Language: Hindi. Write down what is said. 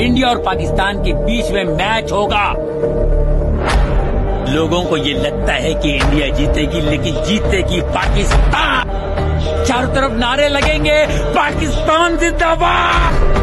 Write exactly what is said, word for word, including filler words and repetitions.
इंडिया और पाकिस्तान के बीच में मैच होगा। लोगों को ये लगता है कि इंडिया जीतेगी, लेकिन जीतेगी पाकिस्तान। चारों तरफ नारे लगेंगे, पाकिस्तान जिंदाबाद।